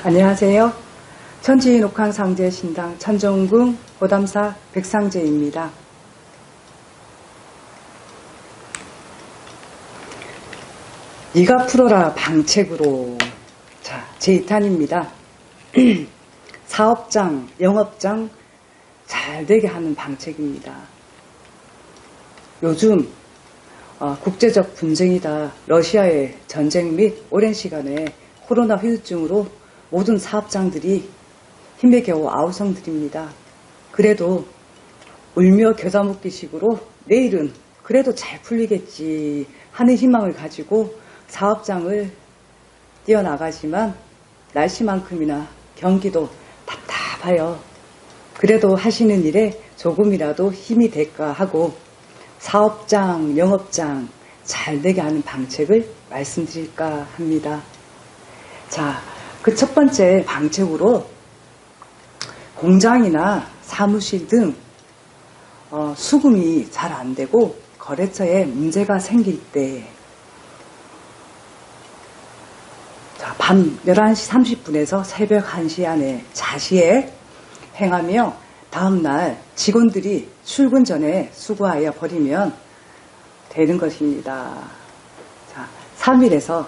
안녕하세요. 천지인 옥황상제신당 천존궁 호담사 백상제입니다. 네가 풀어라 방책으로. 자, 제2탄입니다. 사업장, 영업장 잘되게 하는 방책입니다. 요즘 국제적 분쟁이다, 러시아의 전쟁 및 오랜 시간에 코로나 후유증으로 모든 사업장들이 힘에 겨우 아우성들입니다. 그래도 울며 겨자 먹기 식으로 내일은 그래도 잘 풀리겠지 하는 희망을 가지고 사업장을 뛰어나가지만 날씨만큼이나 경기도 답답하여 그래도 하시는 일에 조금이라도 힘이 될까 하고 사업장, 영업장 잘되게 하는 방책을 말씀드릴까 합니다. 자, 그 첫 번째 방책으로 공장이나 사무실 등 수금이 잘 안 되고 거래처에 문제가 생길 때, 자, 밤 11시 30분에서 새벽 1시 안에 자시에 행하며 다음날 직원들이 출근 전에 수거하여 버리면 되는 것입니다. 자, 3일에서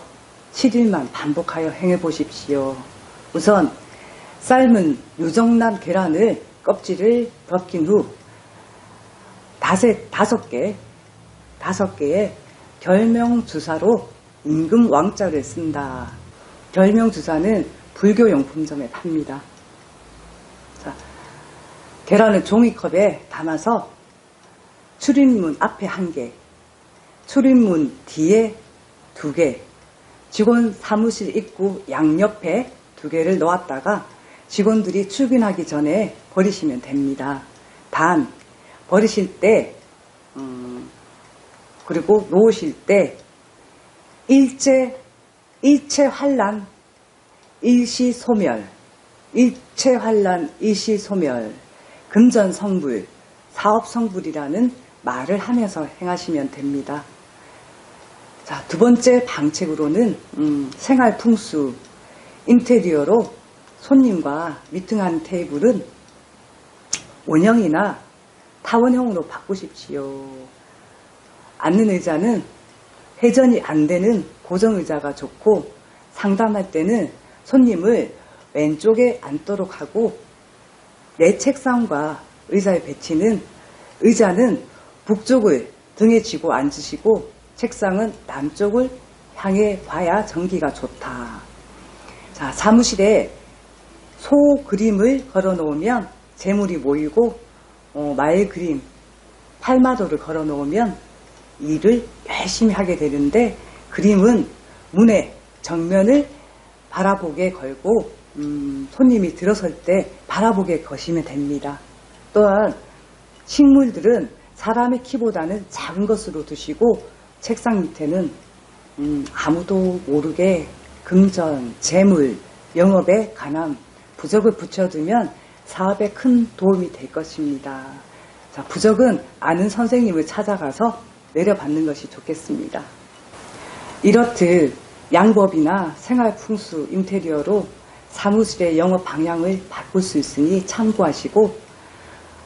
7일만 반복하여 행해 보십시오. 우선 삶은 유정란 계란을 껍질을 벗긴 후 다섯 개의 결명주사로 임금 왕자를 쓴다. 결명주사는 불교용품점에 팝니다. 자, 계란을 종이컵에 담아서 출입문 앞에 1개, 출입문 뒤에 2개, 직원 사무실 입구 양옆에 2개를 놓았다가 직원들이 출근하기 전에 버리시면 됩니다. 단, 버리실 때 그리고 놓으실 때 일체환란, 일시소멸, 일체환란, 일시소멸, 금전성불, 사업성불이라는 말을 하면서 행하시면 됩니다. 자, 두 번째 방책으로는 생활풍수, 인테리어로 손님과 미팅한 테이블은 원형이나 타원형으로 바꾸십시오. 앉는 의자는 회전이 안 되는 고정의자가 좋고 상담할 때는 손님을 왼쪽에 앉도록 하고 내 책상과 의자의 배치는 의자는 북쪽을 등에 쥐고 앉으시고 책상은 남쪽을 향해 봐야 전기가 좋다. 자, 사무실에 소 그림을 걸어 놓으면 재물이 모이고 말 그림, 팔마도를 걸어 놓으면 일을 열심히 하게 되는데 그림은 문에 정면을 바라보게 걸고 손님이 들어설 때 바라보게 거시면 됩니다. 또한 식물들은 사람의 키보다는 작은 것으로 두시고 책상 밑에는 아무도 모르게 금전, 재물, 영업에 관한 부적을 붙여두면 사업에 큰 도움이 될 것입니다. 자, 부적은 아는 선생님을 찾아가서 내려받는 것이 좋겠습니다. 이렇듯 양법이나 생활풍수, 인테리어로 사무실의 영업 방향을 바꿀 수 있으니 참고하시고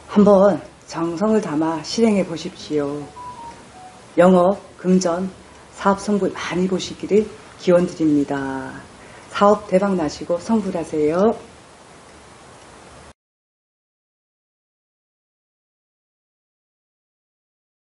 한번 정성을 담아 실행해 보십시오. 영업, 금전, 사업 성불 많이 보시기를 기원드립니다. 사업 대박 나시고 성불하세요.